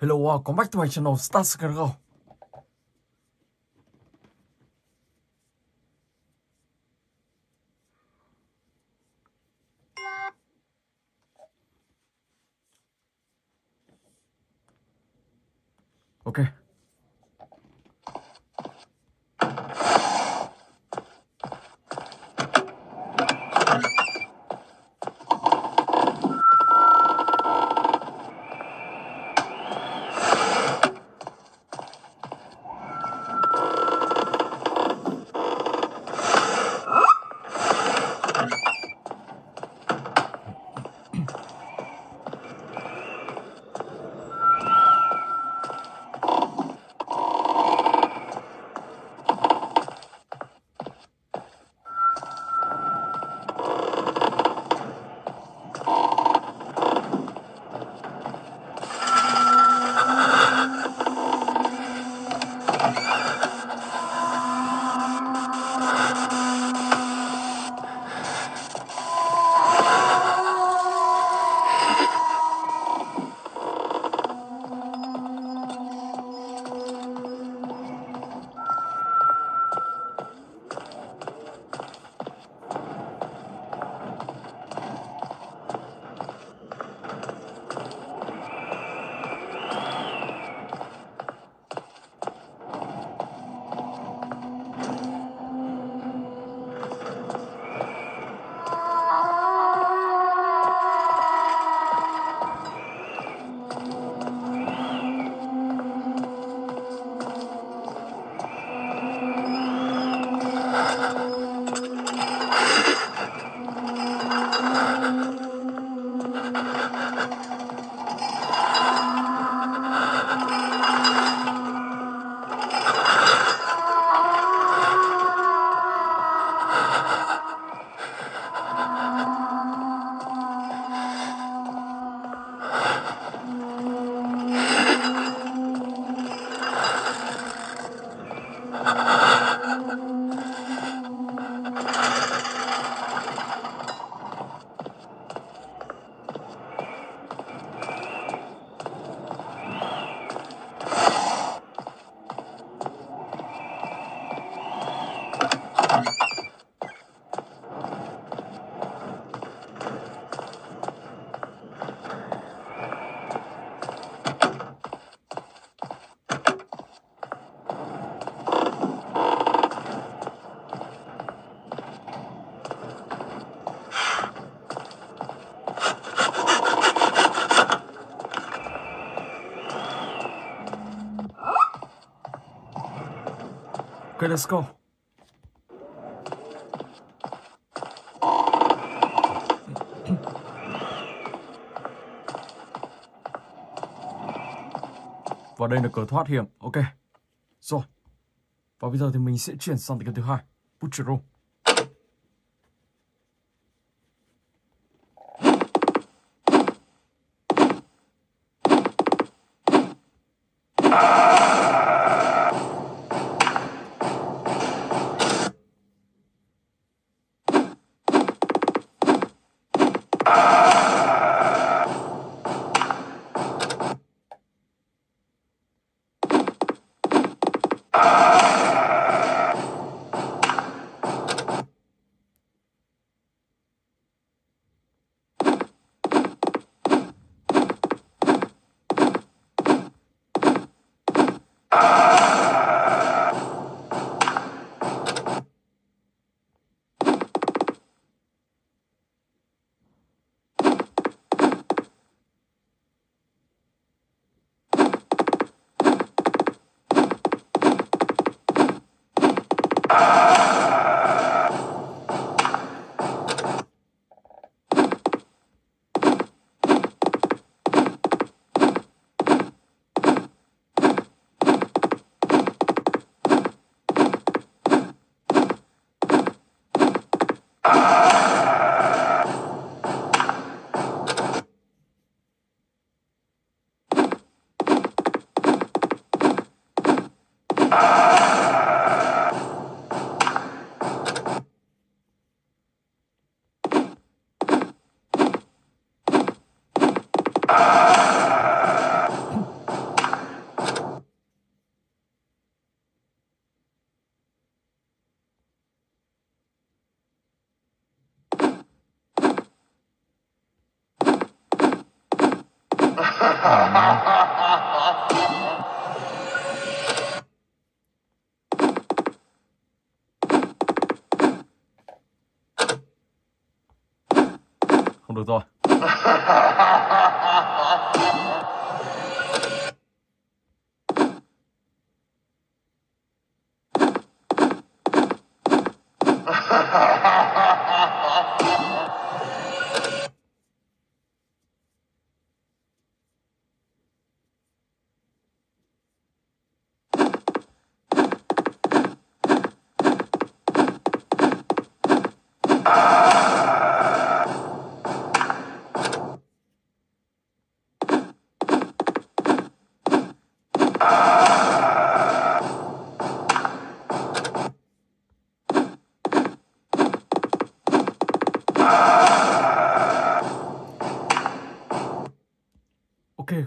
Hello, welcome back to my channel, Stars Girl. Ok. Okay, let's go. Và đây là cửa thoát hiểm. Ok. Rồi. Và bây giờ thì mình sẽ chuyển sang cái thứ hai, Butcher Room. Không được rồi.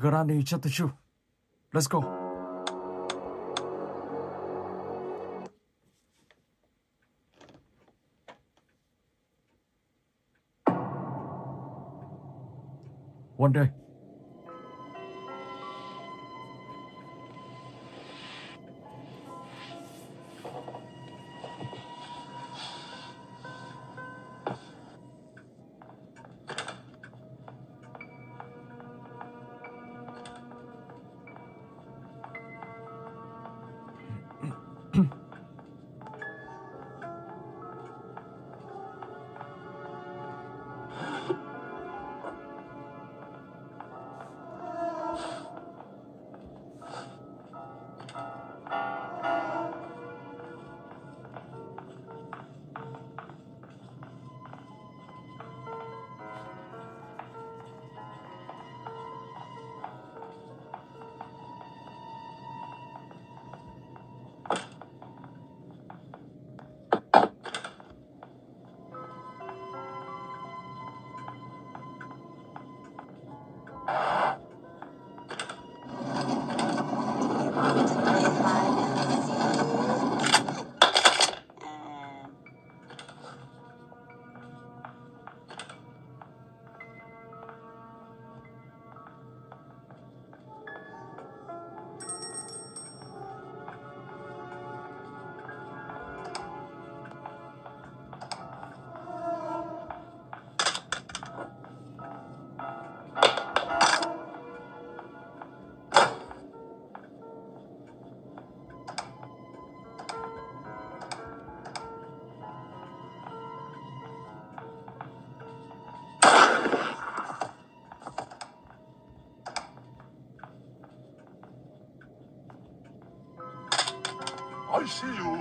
Grand The Total One. Let's go. One day. I see you.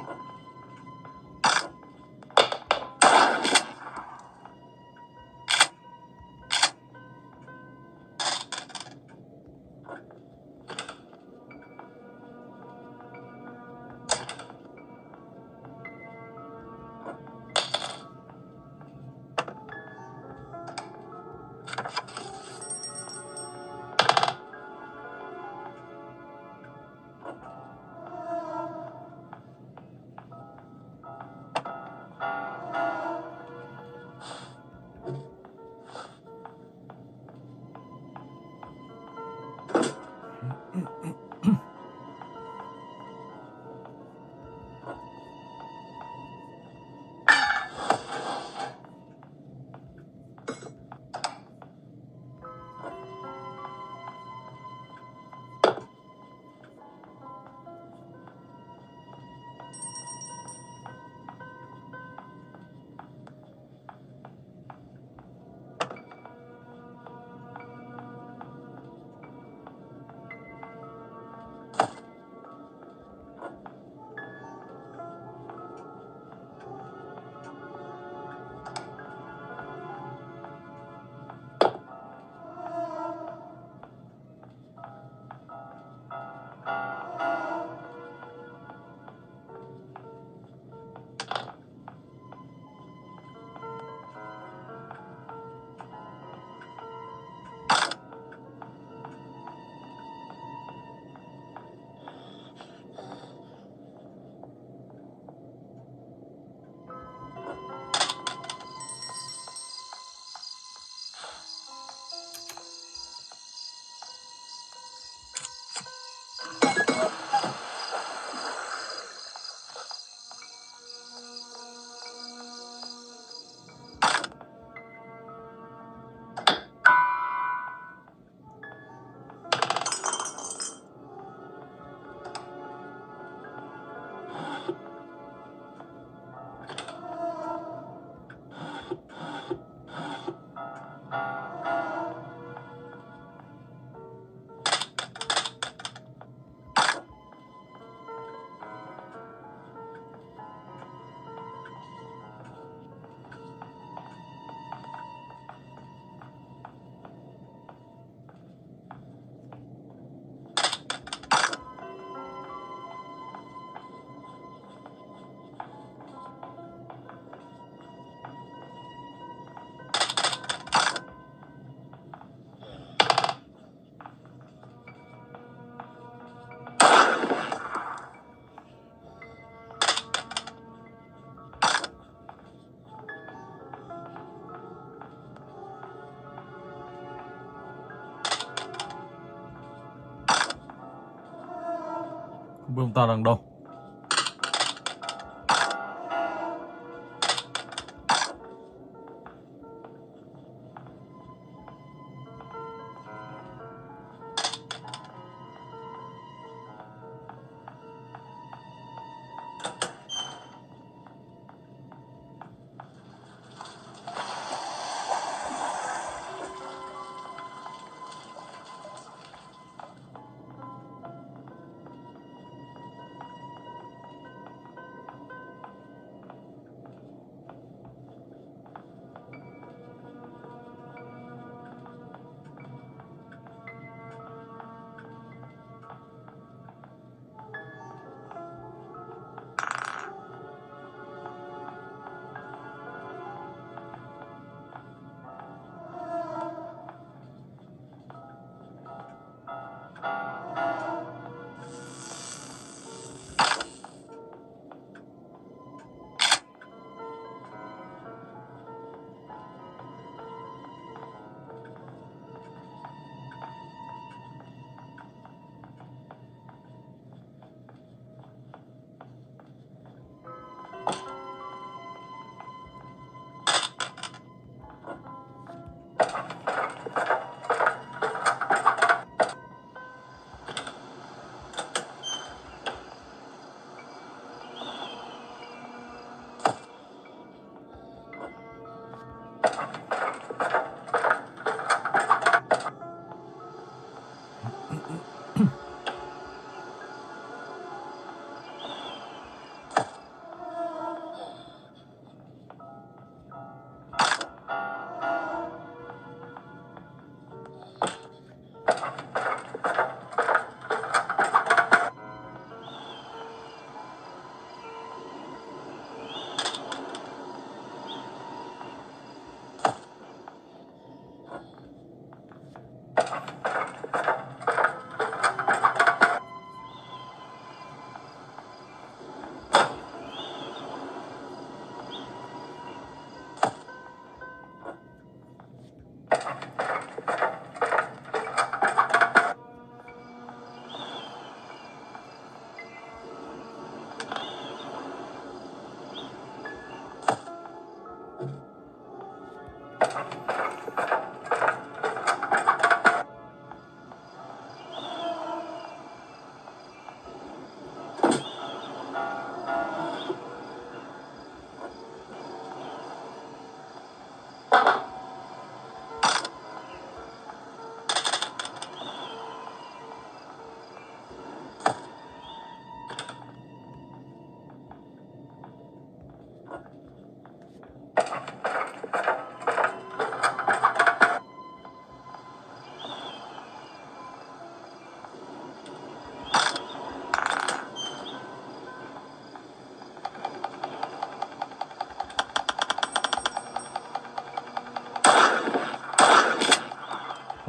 Không biết ông ta đang đâu.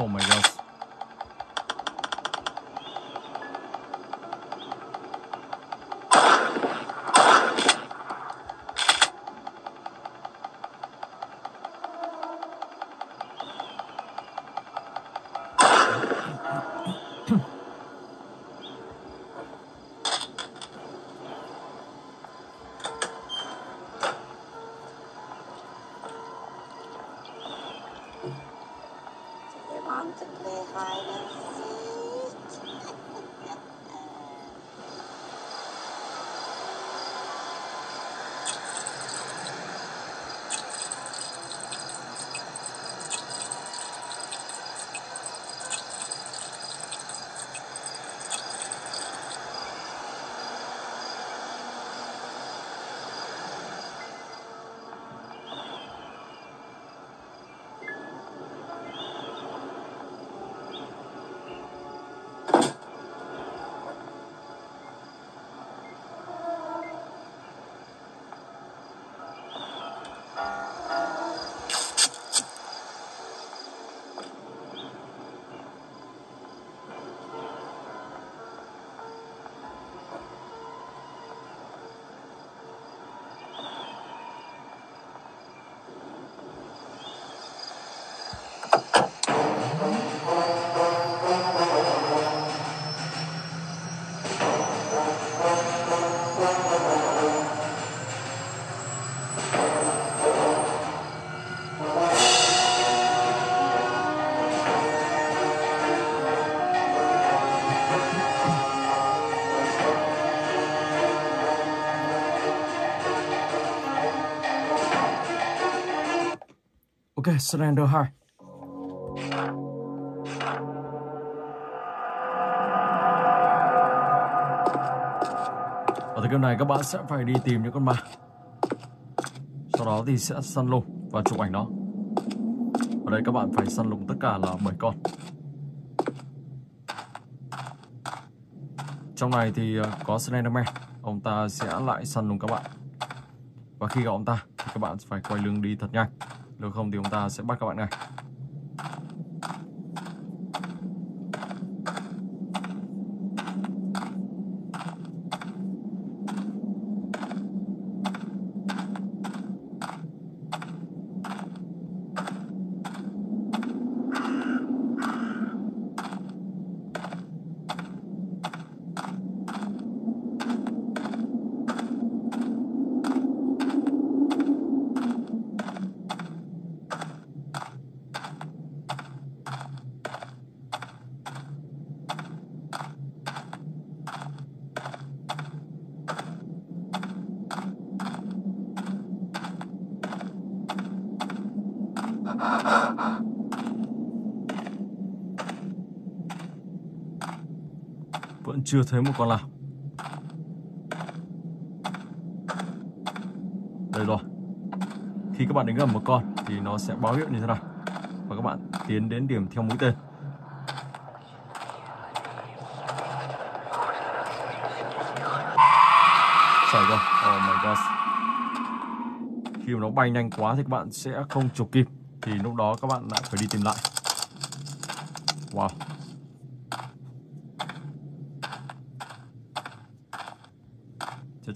Oh my god. Ok, Slender 2. Ở thời điểm này các bạn sẽ phải đi tìm những con ma, sau đó thì sẽ săn lùng và chụp ảnh nó. Ở đây các bạn phải săn lùng tất cả là 7 con. Trong này thì có Slender Man, ông ta sẽ lại săn lùng các bạn. Và khi gặp ông ta thì các bạn phải quay lưng đi thật nhanh, nếu không thì ông ta sẽ bắt các bạn ngay. Vẫn chưa thấy một con nào. Đây rồi. Khi các bạn đến gần một con thì nó sẽ báo hiệu như thế này, và các bạn tiến đến điểm theo mũi tên. Trời ơi, oh my god. Khi mà nó bay nhanh quá thì các bạn sẽ không chụp kịp, thì lúc đó các bạn lại phải đi tìm lại. Wow. Chắc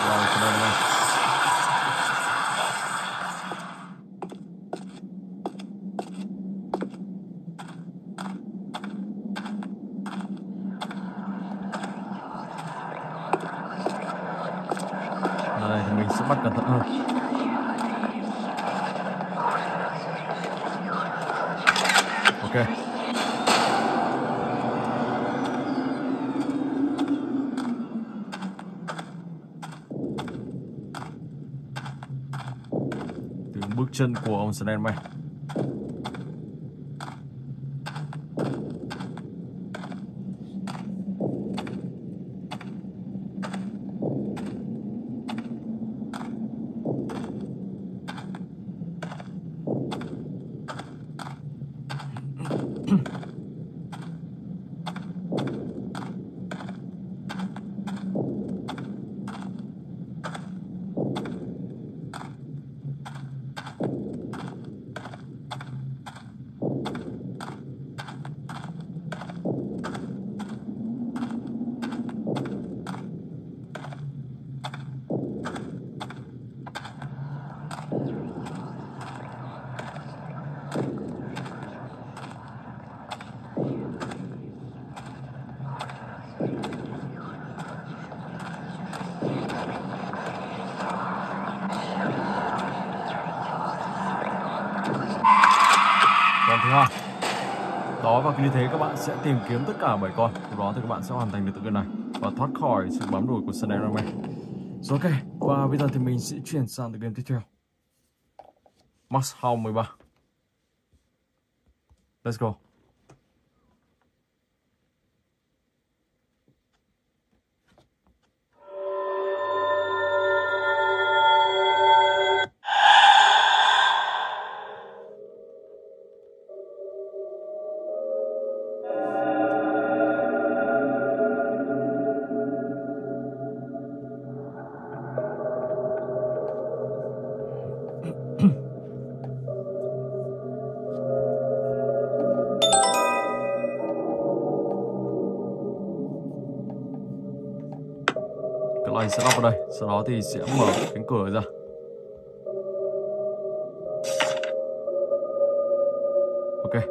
Wow, cái này này. Đây thì mình sẽ bắt cẩn thận hơn. Ok. Tiếng bước chân của ông Slender Man. Đó, và như thế các bạn sẽ tìm kiếm tất cả 7 con. Từ đó thì các bạn sẽ hoàn thành được tựa game này và thoát khỏi sự bám đuổi của Slender Man. Rồi, ok, và bây giờ thì mình sẽ chuyển sang tựa game tiếp theo, Madhouse 13. Let's go. Anh sẽ lắp vào đây, sau đó thì sẽ mở cánh cửa ra. Ok.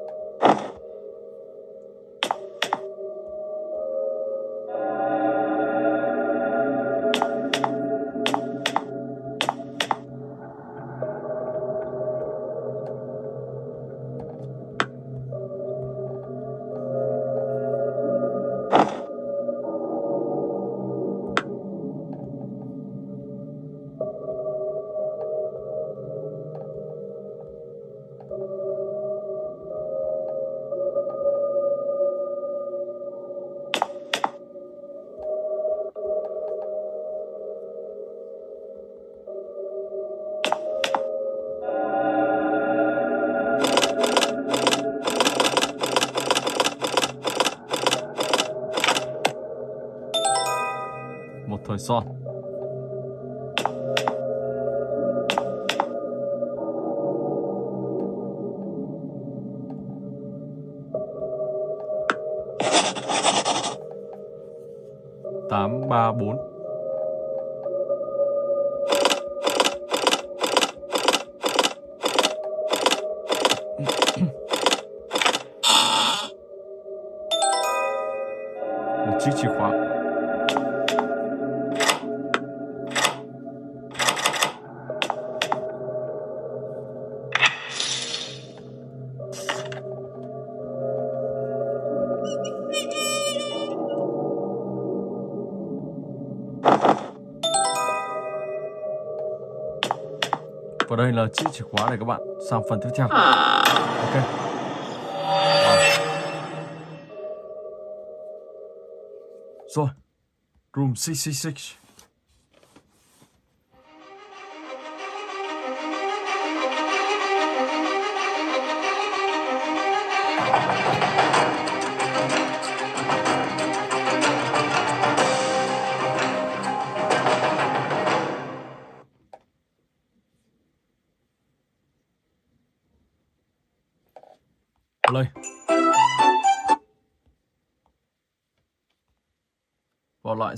Thời gian tám ba bốn một chiếc chìa khóa. Và đây là chiếc chìa khóa để các bạn sang phần tiếp theo. Ok. Rồi. Room 666. Đây. Vào lại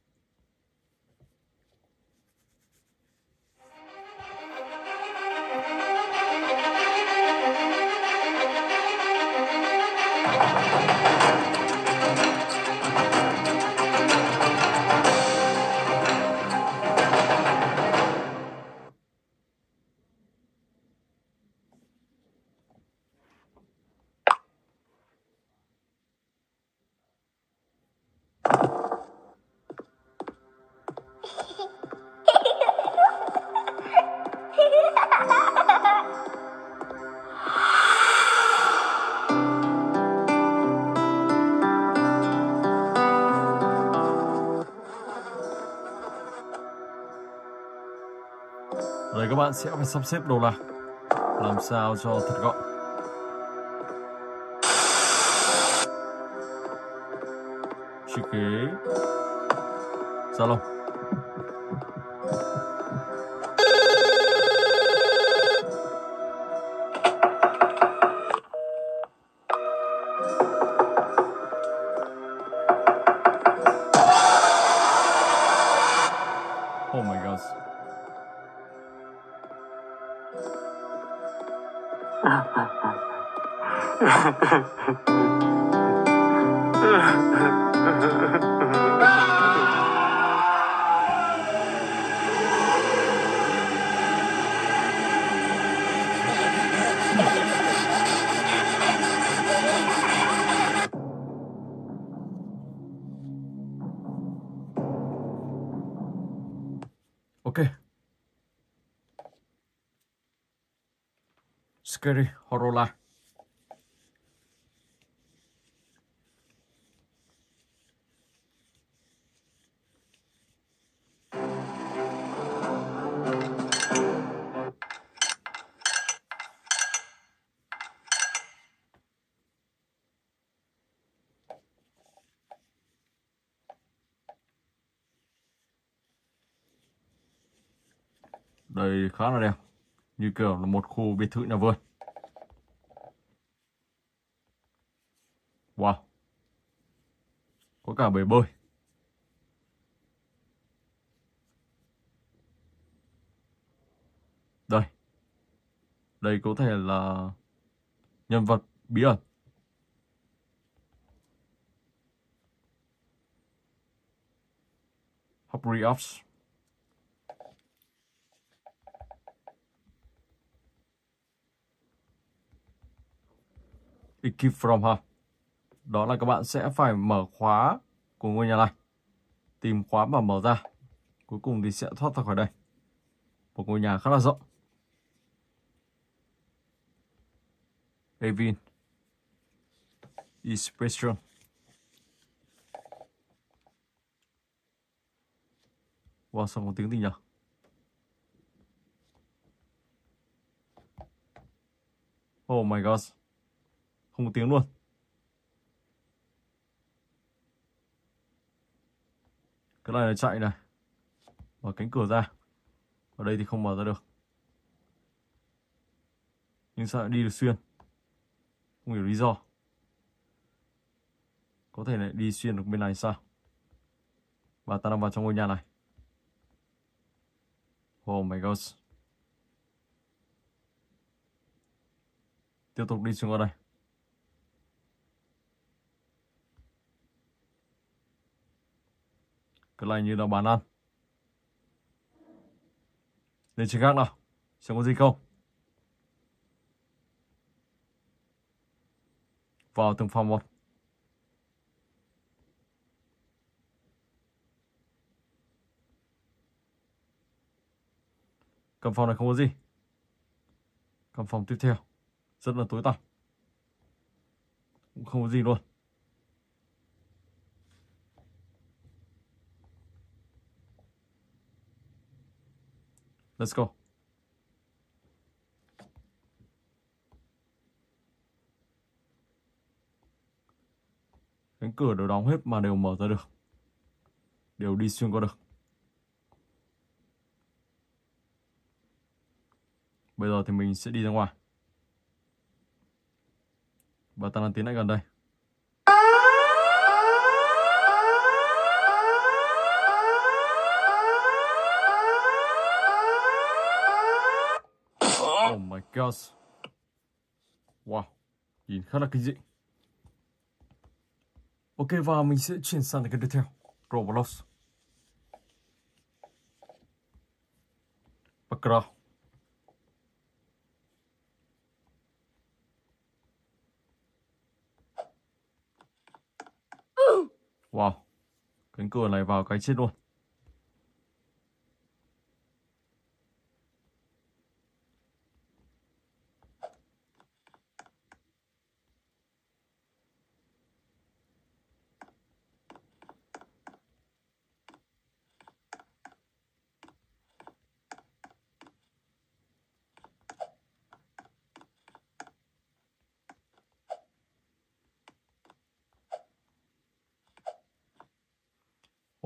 Rồi các bạn sẽ phải sắp xếp đồ đạc làm sao cho thật gọn. Chiếc ghế salon. Oh my god. Ok. Scary horror life. Đây khá là đẹp, như kiểu là một khu biệt thự nhà vườn. Wow, có cả bể bơi. Đây có thể là Nhân vật bí ẩn. Hurry up. Escape from her. Đó là các bạn sẽ phải mở khóa của ngôi nhà này. Tìm khóa và mở ra. Cuối cùng thì sẽ thoát ra khỏi đây. Một ngôi nhà khá là rộng. Evin Inspection. Wow, sao có tiếng gì nhỉ? Oh my god. Không có tiếng luôn. Cái này là chạy này. Mở cánh cửa ra. Ở đây thì không mở ra được. Nhưng sao lại đi được xuyên? Không hiểu lý do. Có thể lại đi xuyên được bên này sao? Và ta đang vào trong ngôi nhà này. Oh my god. Tiếp tục đi xuống qua đây. Cái này như là bàn ăn. Lên trên gác nào. Xem có gì không. Vào từng phòng một. Căn phòng này không có gì. Căn phòng tiếp theo rất là tối tăm, cũng không có gì luôn. Let's go. Cánh cửa đều đóng hết mà đều mở ra được. Đều đi xuyên qua được. Bây giờ thì mình sẽ đi ra ngoài. Và ta đang tiến lại gần đây. Oh my god. Wow. Nhìn khá là kinh dị. Ok, và mình sẽ chuyển sang cái tiếp theo. Roblox. Background. Wow, cánh cửa này vào cái chết luôn.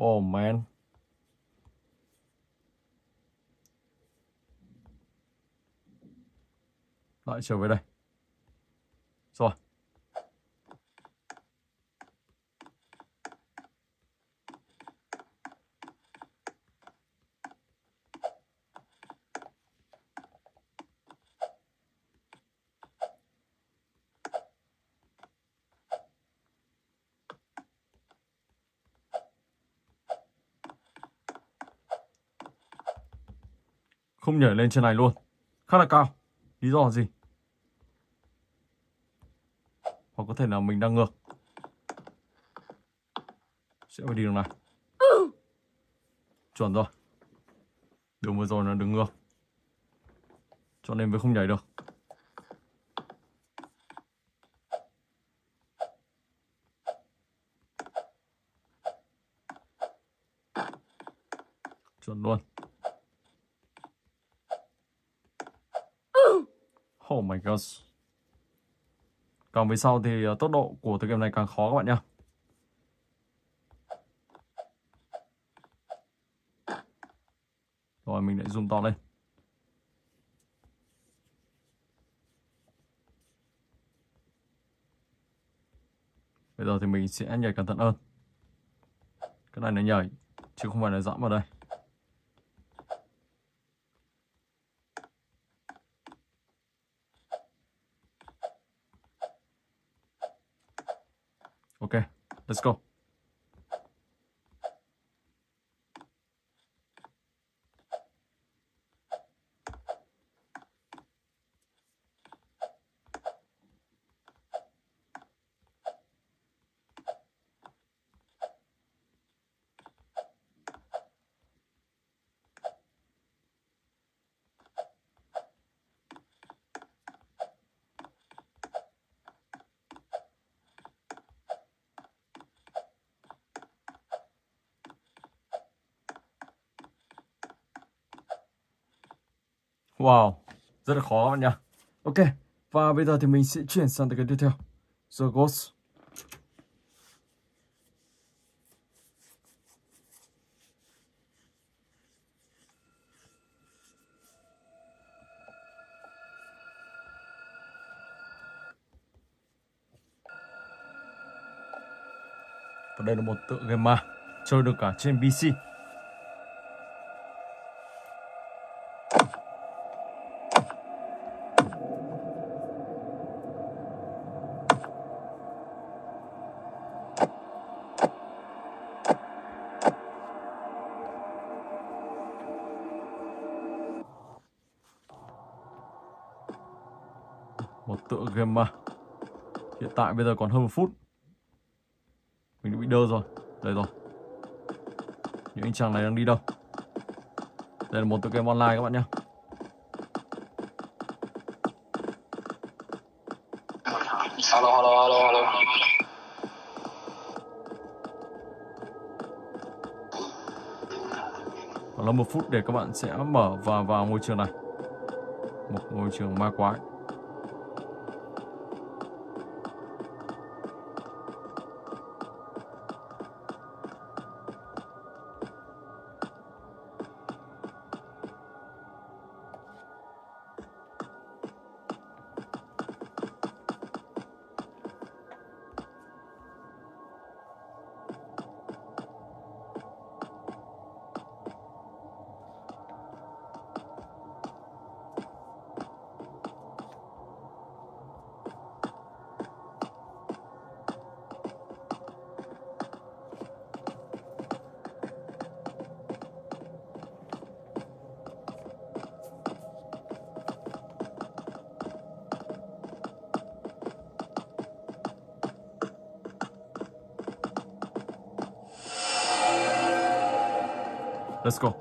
Oh man. Lại trở về đây. Rồi. Không nhảy lên trên này luôn. Khá là cao. Lý do là gì? Hoặc có thể là mình đang ngược. Sẽ phải đi đường này. Chuẩn rồi. Đường vừa rồi là đường ngược, cho nên mới không nhảy được. Chuẩn luôn. Oh my god. Càng về sau thì tốc độ của tựa game này càng khó các bạn nhé. Rồi mình lại zoom to lên. Bây giờ thì mình sẽ nhảy cẩn thận hơn. Cái này nó nhảy chứ không phải là dẫm vào đây. Let's go. Wow, rất là khó các bạn nhá. Ok, và bây giờ thì mình sẽ chuyển sang cái tiếp theo, The Ghost. Và đây là một tựa game ma chơi được cả trên PC. Tựa game mà hiện tại bây giờ còn hơn 1 phút. Mình đã bị đơ rồi. Đây rồi. Những anh chàng này đang đi đâu? Đây là một tựa game online các bạn nhé. Hello, hello, hello, hello. Còn là 1 phút để các bạn sẽ mở và vào môi trường này. Một môi trường ma quái. Let's go.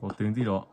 Có tiếng gì đó.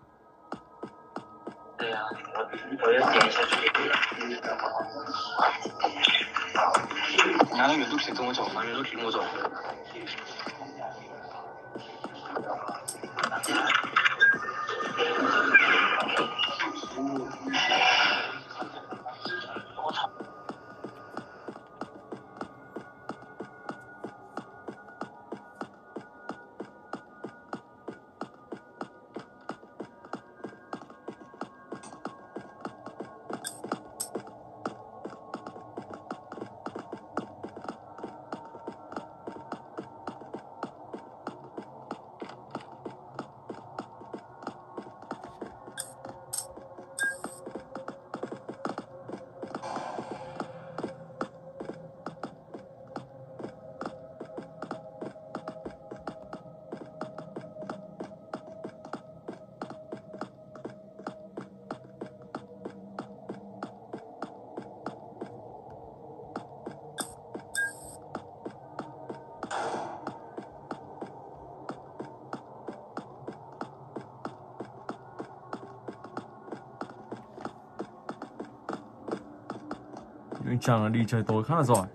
Nhưng chàng là đi trời tối khá là giỏi.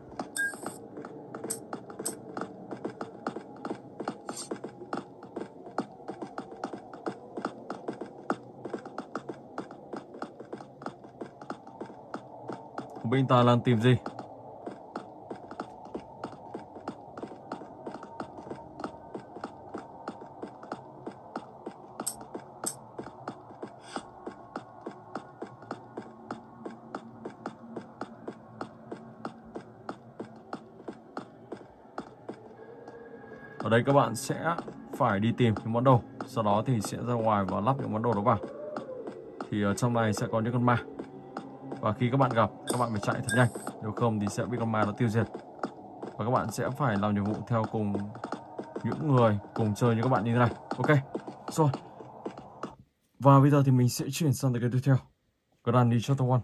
Bên ta đang tìm gì? Ở đây các bạn sẽ phải đi tìm những món đồ, sau đó thì sẽ ra ngoài và lắp những món đồ đó vào. Thì ở trong này sẽ có những con ma, và khi các bạn gặp, các bạn phải chạy thật nhanh, nếu không thì sẽ bị con ma nó tiêu diệt. Và các bạn sẽ phải làm nhiệm vụ theo cùng những người cùng chơi như các bạn như thế này. Ok, rồi. Và bây giờ thì mình sẽ chuyển sang tới cái tiếp theo, Grand The Total One.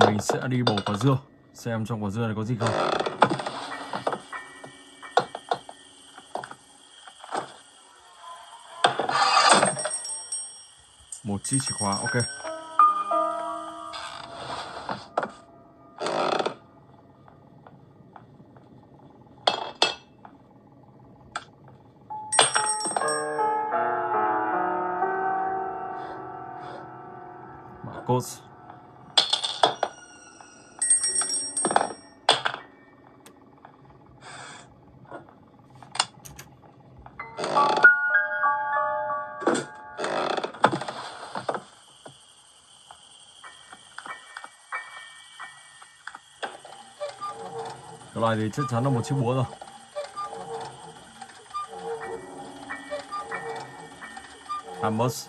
Thì mình sẽ đi bổ quả dưa, xem trong quả dưa này có gì không. Một chiếc chìa khóa, ok. tacos. Cái này thì chắc chắn là một chiếc búa rồi. Hammers.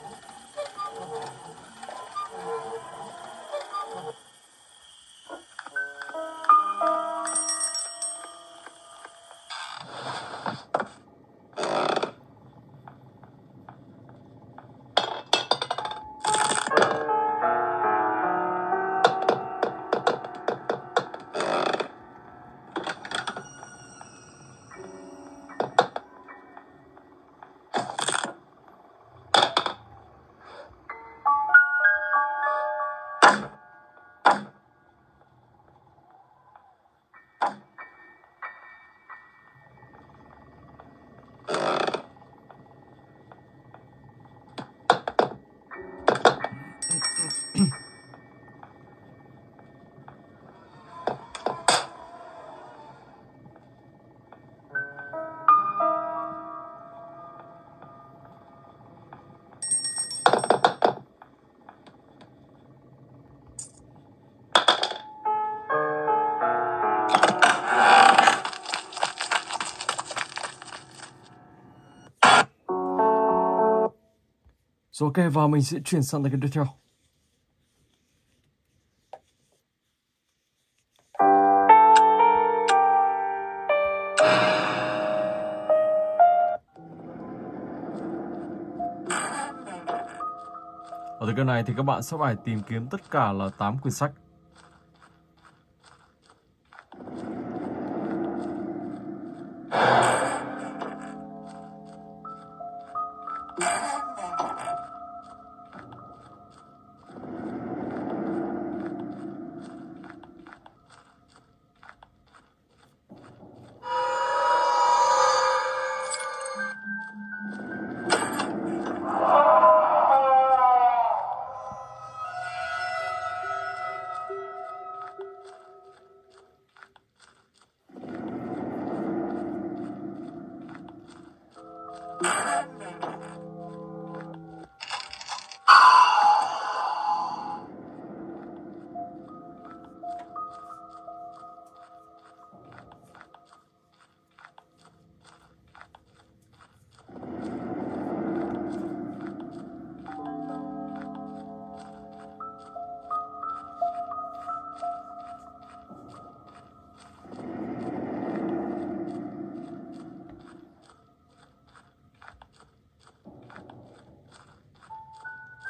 Rồi ok, và mình sẽ chuyển sang cái tiếp theo. Ở cái này thì các bạn sẽ phải tìm kiếm tất cả là 8 quyển sách.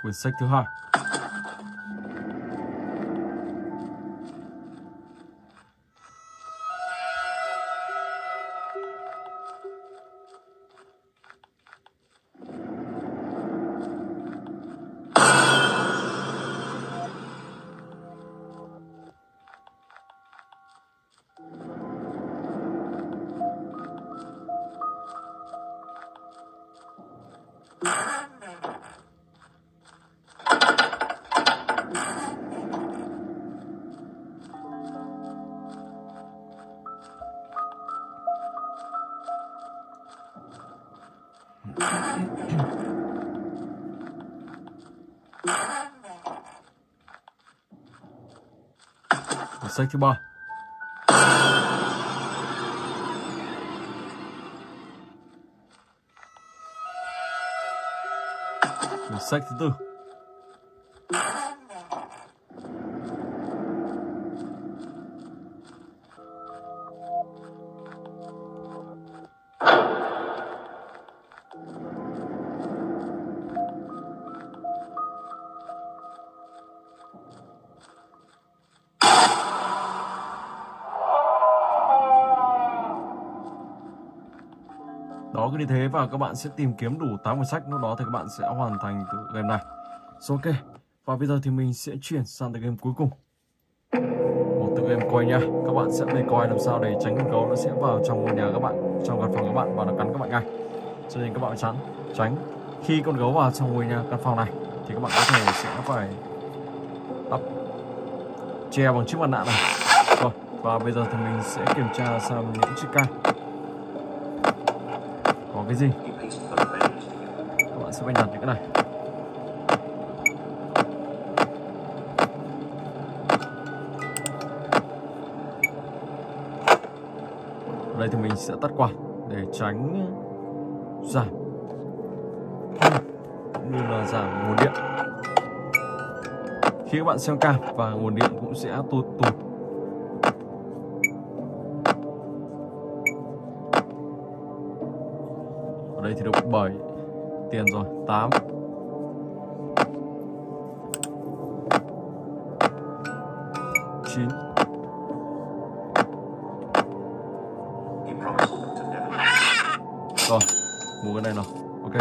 Quyển sách thứ hai. Sách thứ ba. Sách thứ tư. Cứ như thế và các bạn sẽ tìm kiếm đủ 8 quyển sách, lúc đó thì các bạn sẽ hoàn thành từ game này. So, ok, và bây giờ thì mình sẽ chuyển sang tựa game cuối cùng. Một tựa game coi nha. Các bạn sẽ phải coi làm sao để tránh con gấu nó sẽ vào trong ngôi nhà các bạn, trong căn phòng các bạn và nó cắn các bạn ngay. Cho nên các bạn tránh khi con gấu vào trong ngôi nhà căn phòng này thì các bạn có thể sẽ phải đắp che bằng chiếc mặt nạ này. Rồi, và bây giờ thì mình sẽ kiểm tra xem những chiếc can có cái gì. Các bạn sẽ phải đặt những cái này. Ở đây thì mình sẽ tắt quạt để tránh giảm cũng như là giảm nguồn điện. Khi các bạn xem cam và nguồn điện cũng sẽ tụt. Ở đây thì được 7 tiền rồi, 8. Rồi, mua cái này nào. Ok.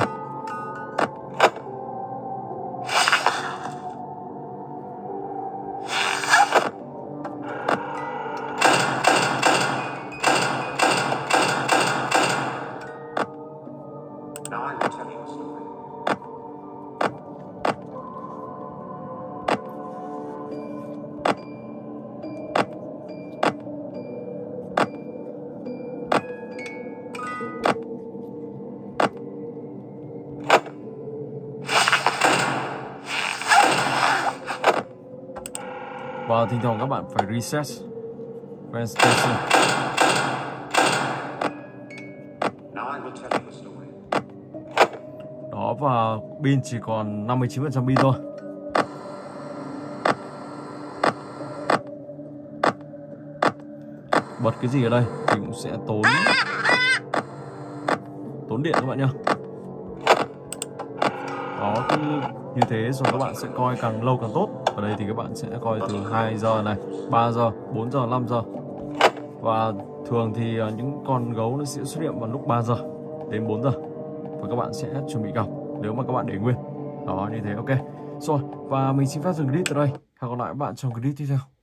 Và thỉnh thoảng các bạn phải reset station. Đó, và pin chỉ còn 59% pin thôi. Bật cái gì ở đây thì cũng sẽ tốn điện các bạn nhá. Đó, cứ như thế rồi các bạn sẽ coi càng lâu càng tốt. Ở đây thì các bạn sẽ coi từ 2 giờ này, 3 giờ, 4 giờ, 5 giờ. Và thường thì những con gấu nó sẽ xuất hiện vào lúc 3 giờ đến 4 giờ. Và các bạn sẽ chuẩn bị gặp nếu mà các bạn để nguyên. Đó, như thế ok. Rồi, và mình xin phép dừng clip từ đây. Hẹn gặp lại các bạn trong clip tiếp theo.